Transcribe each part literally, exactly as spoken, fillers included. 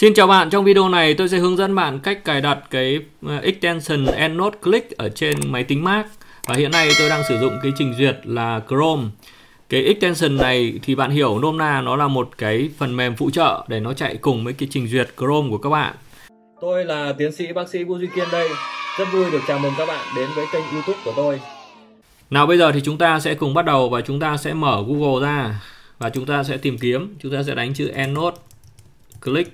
Xin chào bạn, trong video này tôi sẽ hướng dẫn bạn cách cài đặt cái extension EndNote Click ở trên máy tính Mac. Và hiện nay tôi đang sử dụng cái trình duyệt là Chrome. Cái extension này thì bạn hiểu nôm na nó là một cái phần mềm phụ trợ để nó chạy cùng với cái trình duyệt Chrome của các bạn. Tôi là tiến sĩ bác sĩ Vũ Duy Kiên đây. Rất vui được chào mừng các bạn đến với kênh YouTube của tôi. Nào bây giờ thì chúng ta sẽ cùng bắt đầu và chúng ta sẽ mở Google ra. Và chúng ta sẽ tìm kiếm, chúng ta sẽ đánh chữ EndNote Click.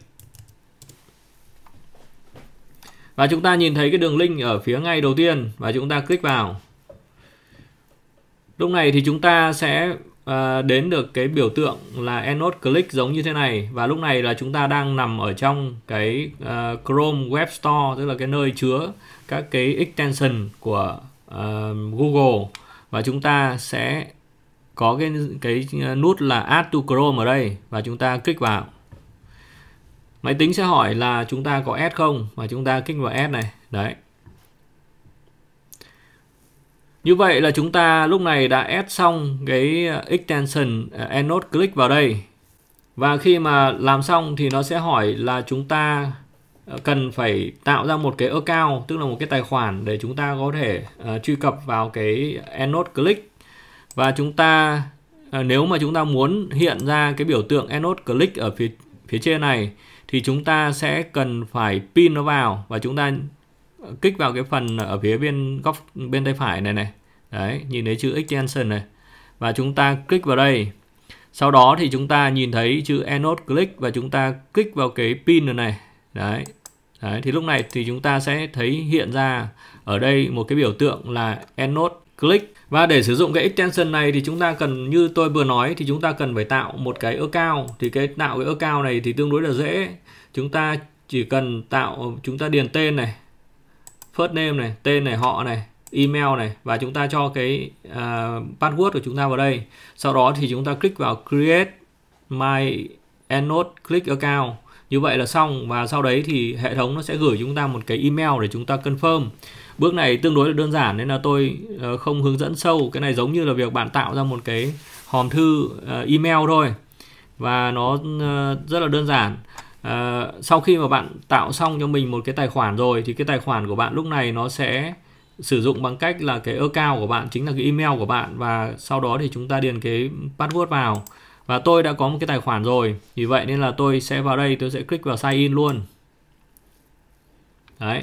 Và chúng ta nhìn thấy cái đường link ở phía ngay đầu tiên và chúng ta click vào. Lúc này thì chúng ta sẽ uh, đến được cái biểu tượng là EndNote Click giống như thế này. Và lúc này là chúng ta đang nằm ở trong cái uh, Chrome Web Store, tức là cái nơi chứa các cái extension của uh, Google. Và chúng ta sẽ có cái, cái nút là Add to Chrome ở đây và chúng ta click vào. Máy tính sẽ hỏi là chúng ta có add không và chúng ta kích vào add này. Đấy. Như vậy là chúng ta lúc này đã add xong cái extension EndNote Click vào đây. Và khi mà làm xong thì nó sẽ hỏi là chúng ta cần phải tạo ra một cái account, tức là một cái tài khoản để chúng ta có thể uh, truy cập vào cái EndNote Click. Và chúng ta uh, nếu mà chúng ta muốn hiện ra cái biểu tượng EndNote Click ở phía phía trên này thì chúng ta sẽ cần phải pin nó vào và chúng ta kích vào cái phần ở phía bên góc bên tay phải này này. Đấy, nhìn thấy chữ extension này. Và chúng ta click vào đây. Sau đó thì chúng ta nhìn thấy chữ EndNote Click và chúng ta click vào cái pin này này. Đấy. Đấy, thì lúc này thì chúng ta sẽ thấy hiện ra ở đây một cái biểu tượng là EndNote Click. Và để sử dụng cái extension này thì chúng ta cần, như tôi vừa nói, thì chúng ta cần phải tạo một cái account. Thì cái tạo cái account này thì tương đối là dễ. Chúng ta chỉ cần tạo, chúng ta điền tên này, first name này, tên này, họ này, email này và chúng ta cho cái uh, password của chúng ta vào đây. Sau đó thì chúng ta click vào Create My EndNote Click Account. Như vậy là xong và sau đấy thì hệ thống nó sẽ gửi chúng ta một cái email để chúng ta confirm. Bước này tương đối là đơn giản nên là tôi không hướng dẫn sâu. Cái này giống như là việc bạn tạo ra một cái hòm thư email thôi. Và nó rất là đơn giản. Sau khi mà bạn tạo xong cho mình một cái tài khoản rồi thì cái tài khoản của bạn lúc này nó sẽ sử dụng bằng cách là cái account của bạn chính là cái email của bạn. Và sau đó thì chúng ta điền cái password vào. Và tôi đã có một cái tài khoản rồi. Vì vậy nên là tôi sẽ vào đây, tôi sẽ click vào sign in luôn. Đấy.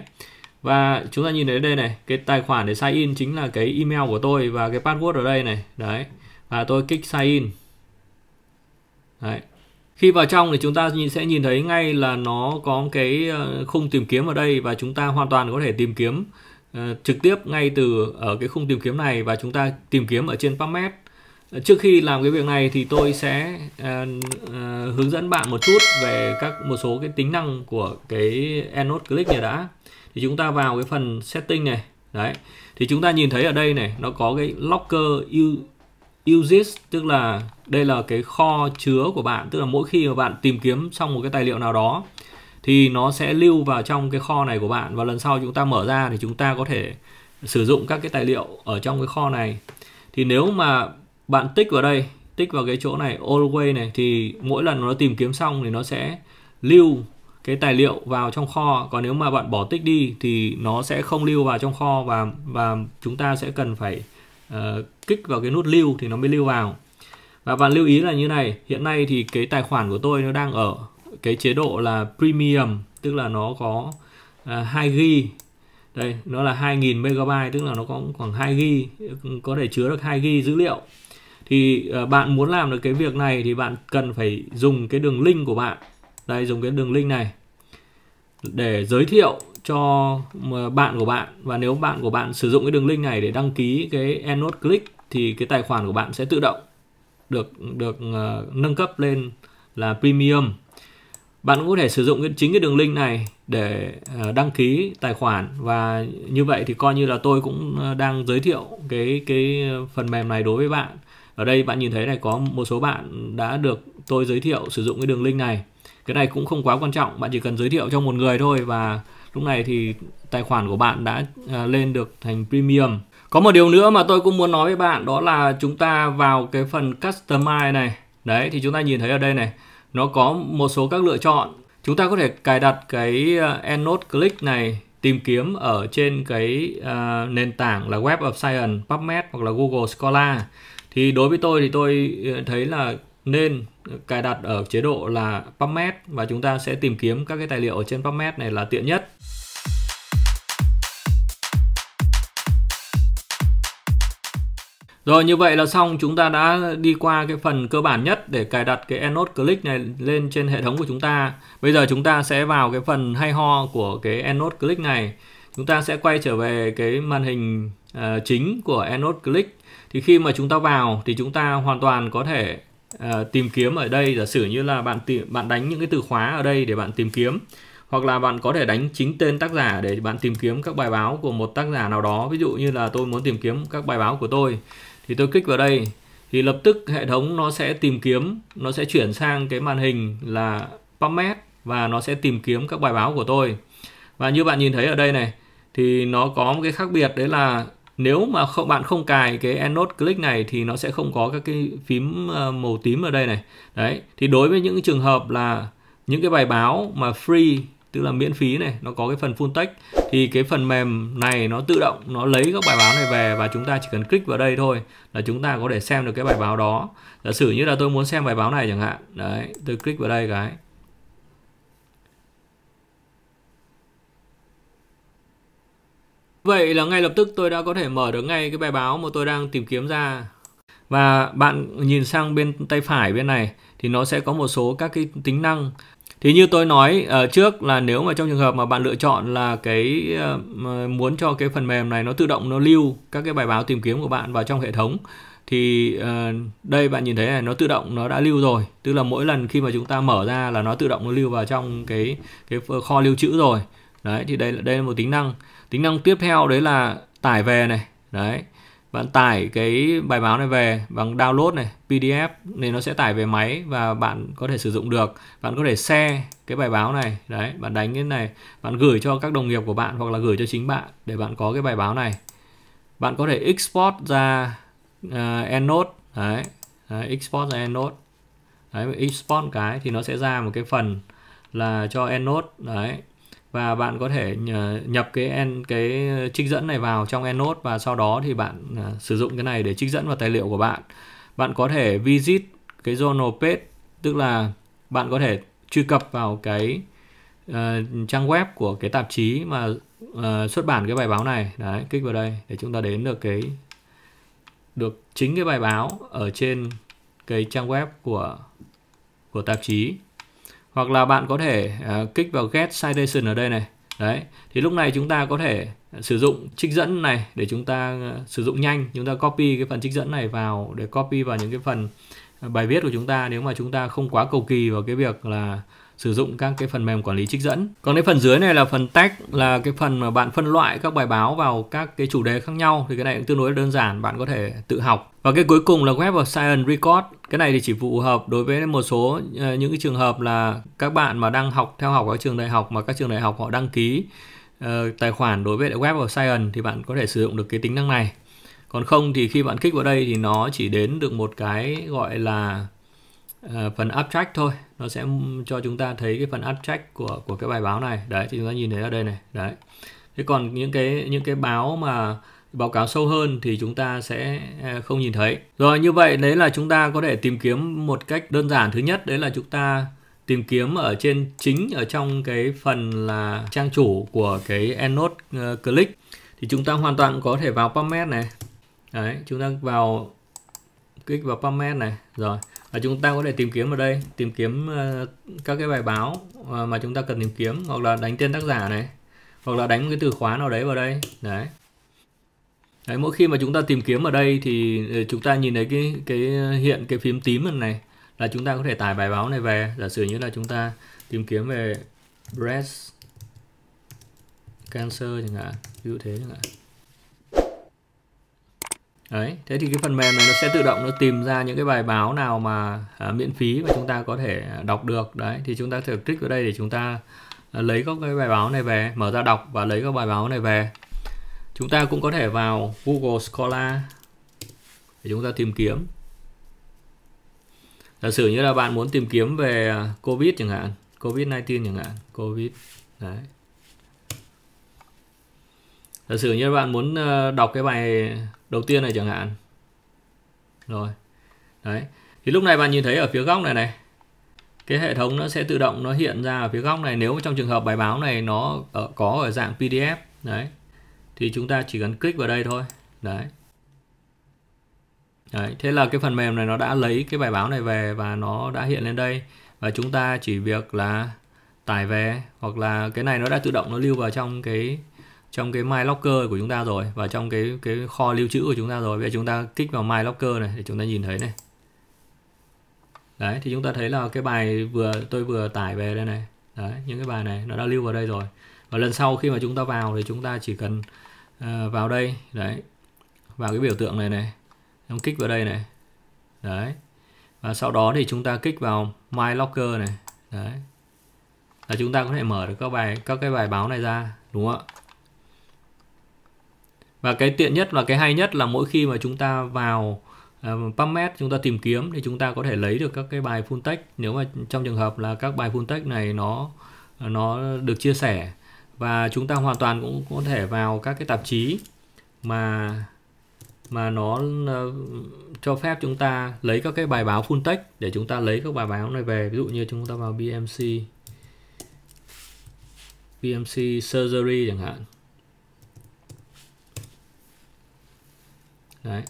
Và chúng ta nhìn thấy đây này, cái tài khoản để sign in chính là cái email của tôi và cái password ở đây này. Đấy. Và tôi kích sign in. Đấy. Khi vào trong thì chúng ta sẽ nhìn thấy ngay là nó có cái khung tìm kiếm ở đây và chúng ta hoàn toàn có thể tìm kiếm uh, trực tiếp ngay từ ở cái khung tìm kiếm này và chúng ta tìm kiếm ở trên PubMed. Trước khi làm cái việc này thì tôi sẽ uh, uh, hướng dẫn bạn một chút về các một số cái tính năng của cái EndNote Click này đã. Thì chúng ta vào cái phần setting này. Đấy. Thì chúng ta nhìn thấy ở đây này, nó có cái locker uses, tức là đây là cái kho chứa của bạn, tức là mỗi khi mà bạn tìm kiếm xong một cái tài liệu nào đó thì nó sẽ lưu vào trong cái kho này của bạn và lần sau chúng ta mở ra thì chúng ta có thể sử dụng các cái tài liệu ở trong cái kho này. Thì nếu mà bạn tích vào đây, tích vào cái chỗ này always này thì mỗi lần nó tìm kiếm xong thì nó sẽ lưu cái tài liệu vào trong kho. Còn nếu mà bạn bỏ tích đi thì nó sẽ không lưu vào trong kho và và chúng ta sẽ cần phải uh, kích vào cái nút lưu thì nó mới lưu vào. Và bạn lưu ý là như này, hiện nay thì cái tài khoản của tôi nó đang ở cái chế độ là premium, tức là nó có hai gi-ga-bai. Đây, nó là hai nghìn mê-ga-bai, tức là nó có khoảng hai gi-ga-bai, có thể chứa được hai gi-ga-bai dữ liệu. Thì uh, bạn muốn làm được cái việc này thì bạn cần phải dùng cái đường link của bạn. Đây, dùng cái đường link này để giới thiệu cho bạn của bạn. Và nếu bạn của bạn sử dụng cái đường link này để đăng ký cái EndNote Click thì cái tài khoản của bạn sẽ tự động được được uh, nâng cấp lên là premium. Bạn cũng có thể sử dụng cái, chính cái đường link này để uh, đăng ký tài khoản. Và như vậy thì coi như là tôi cũng đang giới thiệu cái cái phần mềm này đối với bạn. Ở đây bạn nhìn thấy này, có một số bạn đã được tôi giới thiệu sử dụng cái đường link này. Cái này cũng không quá quan trọng, bạn chỉ cần giới thiệu cho một người thôi và lúc này thì tài khoản của bạn đã lên được thành premium. Có một điều nữa mà tôi cũng muốn nói với bạn, đó là chúng ta vào cái phần customize này. Đấy, thì chúng ta nhìn thấy ở đây này, nó có một số các lựa chọn. Chúng ta có thể cài đặt cái EndNote Click này, tìm kiếm ở trên cái uh, nền tảng là Web of Science, PubMed hoặc là Google Scholar. Thì đối với tôi thì tôi thấy là nên cài đặt ở chế độ là PubMed và chúng ta sẽ tìm kiếm các cái tài liệu ở trên PubMed này là tiện nhất. Rồi, như vậy là xong, chúng ta đã đi qua cái phần cơ bản nhất để cài đặt cái EndNote Click này lên trên hệ thống của chúng ta. Bây giờ chúng ta sẽ vào cái phần hay ho của cái EndNote Click này. Chúng ta sẽ quay trở về cái màn hình uh, chính của EndNote Click. Thì khi mà chúng ta vào thì chúng ta hoàn toàn có thể uh, tìm kiếm ở đây. Giả sử như là bạn tìm, bạn đánh những cái từ khóa ở đây để bạn tìm kiếm. Hoặc là bạn có thể đánh chính tên tác giả để bạn tìm kiếm các bài báo của một tác giả nào đó. Ví dụ như là tôi muốn tìm kiếm các bài báo của tôi. Thì tôi kích vào đây thì lập tức hệ thống nó sẽ tìm kiếm, nó sẽ chuyển sang cái màn hình là PubMed và nó sẽ tìm kiếm các bài báo của tôi. Và như bạn nhìn thấy ở đây này thì nó có một cái khác biệt, đấy là nếu mà không, bạn không cài cái EndNote Click này thì nó sẽ không có các cái phím màu tím ở đây này. Đấy, thì đối với những trường hợp là những cái bài báo mà free, tức là miễn phí này, nó có cái phần full text thì cái phần mềm này nó tự động nó lấy các bài báo này về và chúng ta chỉ cần click vào đây thôi là chúng ta có thể xem được cái bài báo đó. Giả sử như là tôi muốn xem bài báo này chẳng hạn, đấy, tôi click vào đây cái vậy là ngay lập tức tôi đã có thể mở được ngay cái bài báo mà tôi đang tìm kiếm ra. Và bạn nhìn sang bên tay phải bên này thì nó sẽ có một số các cái tính năng. Thì như tôi nói ở trước là nếu mà trong trường hợp mà bạn lựa chọn là cái muốn cho cái phần mềm này nó tự động nó lưu các cái bài báo tìm kiếm của bạn vào trong hệ thống thì đây bạn nhìn thấy này, nó tự động nó đã lưu rồi, tức là mỗi lần khi mà chúng ta mở ra là nó tự động nó lưu vào trong cái cái kho lưu trữ rồi. Đấy, thì đây là đây là một tính năng. Tính năng tiếp theo đấy là tải về này. Đấy. Bạn tải cái bài báo này về bằng download này, pê đê ép nên nó sẽ tải về máy và bạn có thể sử dụng được. Bạn có thể share cái bài báo này, đấy, bạn đánh cái này, bạn gửi cho các đồng nghiệp của bạn hoặc là gửi cho chính bạn để bạn có cái bài báo này. Bạn có thể export ra uh, EndNote, đấy, đấy, export ra EndNote, đấy, export cái thì nó sẽ ra một cái phần là cho EndNote, đấy. Và bạn có thể nhập cái en cái trích dẫn này vào trong EndNote và sau đó thì bạn uh, sử dụng cái này để trích dẫn vào tài liệu của bạn. Bạn có thể visit cái journal page, tức là bạn có thể truy cập vào cái uh, trang web của cái tạp chí mà uh, xuất bản cái bài báo này. Đấy, kích vào đây để chúng ta đến được cái được chính cái bài báo ở trên cái trang web của của tạp chí. Hoặc là bạn có thể uh, kích vào Get Citation ở đây này. Đấy, thì lúc này chúng ta có thể sử dụng trích dẫn này để chúng ta uh, sử dụng nhanh. Chúng ta copy cái phần trích dẫn này vào để copy vào những cái phần uh, bài viết của chúng ta nếu mà chúng ta không quá cầu kỳ vào cái việc là sử dụng các cái phần mềm quản lý trích dẫn. Còn cái phần dưới này là phần tag, là cái phần mà bạn phân loại các bài báo vào các cái chủ đề khác nhau. Thì cái này cũng tương đối đơn giản, bạn có thể tự học. Và cái cuối cùng là Web of Science Record. Cái này thì chỉ phù hợp đối với một số những cái trường hợp là các bạn mà đang học theo học ở trường đại học, mà các trường đại học họ đăng ký uh, tài khoản đối với Web of Science thì bạn có thể sử dụng được cái tính năng này. Còn không thì khi bạn kích vào đây thì nó chỉ đến được một cái gọi là À, phần abstract thôi, nó sẽ cho chúng ta thấy cái phần abstract của của cái bài báo này. Đấy, thì chúng ta nhìn thấy ở đây này. Đấy. Thế còn những cái những cái báo mà báo cáo sâu hơn thì chúng ta sẽ không nhìn thấy. Rồi, như vậy đấy là chúng ta có thể tìm kiếm một cách đơn giản. Thứ nhất đấy là chúng ta tìm kiếm ở trên chính ở trong cái phần là trang chủ của cái EndNote uh, Click thì chúng ta hoàn toàn có thể vào PubMed này. Đấy, chúng ta vào kích vào PubMed này rồi. Và chúng ta có thể tìm kiếm ở đây, tìm kiếm uh, các cái bài báo uh, mà chúng ta cần tìm kiếm, hoặc là đánh tên tác giả này, hoặc là đánh một cái từ khóa nào đấy vào đây. Đấy. Đấy, mỗi khi mà chúng ta tìm kiếm ở đây thì chúng ta nhìn thấy cái cái hiện cái phím tím này là chúng ta có thể tải bài báo này về. Giả sử như là chúng ta tìm kiếm về breast cancer chẳng hạn, ví dụ thế chẳng hạn. Đấy, thế thì cái phần mềm này nó sẽ tự động nó tìm ra những cái bài báo nào mà à, miễn phí mà chúng ta có thể đọc được. Đấy, thì chúng ta thử click vào đây để chúng ta lấy các cái bài báo này về, mở ra đọc và lấy các bài báo này về. Chúng ta cũng có thể vào Google Scholar để chúng ta tìm kiếm. Giả sử như là bạn muốn tìm kiếm về Covid chẳng hạn, Covid mười chín chẳng hạn, Covid đấy. Giả sử như bạn muốn đọc cái bài đầu tiên này chẳng hạn, rồi đấy, thì lúc này bạn nhìn thấy ở phía góc này này, cái hệ thống nó sẽ tự động nó hiện ra ở phía góc này. Nếu trong trường hợp bài báo này nó ở, có ở dạng pê đê ép đấy, thì chúng ta chỉ cần click vào đây thôi đấy. Đấy, thế là cái phần mềm này nó đã lấy cái bài báo này về và nó đã hiện lên đây, và chúng ta chỉ việc là tải về, hoặc là cái này nó đã tự động nó lưu vào trong cái trong cái My Locker của chúng ta rồi, và trong cái cái kho lưu trữ của chúng ta rồi. Bây giờ chúng ta kích vào My Locker này để chúng ta nhìn thấy này. Đấy, thì chúng ta thấy là cái bài vừa tôi vừa tải về đây này. Đấy, những cái bài này nó đã lưu vào đây rồi. Và lần sau khi mà chúng ta vào thì chúng ta chỉ cần uh, vào đây, đấy. Vào cái biểu tượng này này. Chúng kích vào đây này. Đấy. Và sau đó thì chúng ta kích vào My Locker này. Đấy. Là chúng ta có thể mở được các bài các cái bài báo này ra, đúng không ạ? Và cái tiện nhất và cái hay nhất là mỗi khi mà chúng ta vào uh, PubMed chúng ta tìm kiếm thì chúng ta có thể lấy được các cái bài full text, nếu mà trong trường hợp là các bài full text này nó nó được chia sẻ. Và chúng ta hoàn toàn cũng có thể vào các cái tạp chí mà mà nó uh, cho phép chúng ta lấy các cái bài báo full text để chúng ta lấy các bài báo này về. Ví dụ như chúng ta vào B M C B M C Surgery chẳng hạn. Đấy.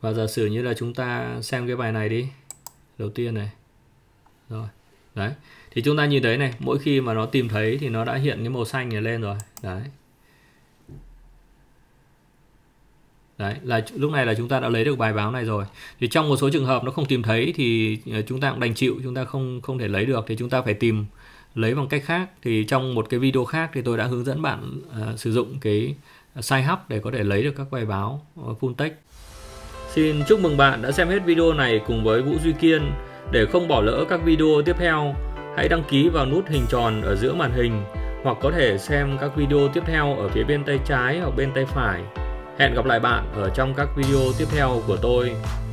Và giả sử như là chúng ta xem cái bài này đi, đầu tiên này. Rồi. Đấy. Thì chúng ta nhìn thấy này, mỗi khi mà nó tìm thấy thì nó đã hiện cái màu xanh này lên rồi. Đấy. Đấy, là lúc này là chúng ta đã lấy được bài báo này rồi. Thì trong một số trường hợp nó không tìm thấy thì chúng ta cũng đành chịu, chúng ta không không thể lấy được thì chúng ta phải tìm lấy bằng cách khác. Thì trong một cái video khác thì tôi đã hướng dẫn bạn uh, sử dụng cái sign up để có thể lấy được các bài báo full text. Xin chúc mừng bạn đã xem hết video này cùng với Vũ Duy Kiên. Để không bỏ lỡ các video tiếp theo, hãy đăng ký vào nút hình tròn ở giữa màn hình, hoặc có thể xem các video tiếp theo ở phía bên tay trái hoặc bên tay phải. Hẹn gặp lại bạn ở trong các video tiếp theo của tôi.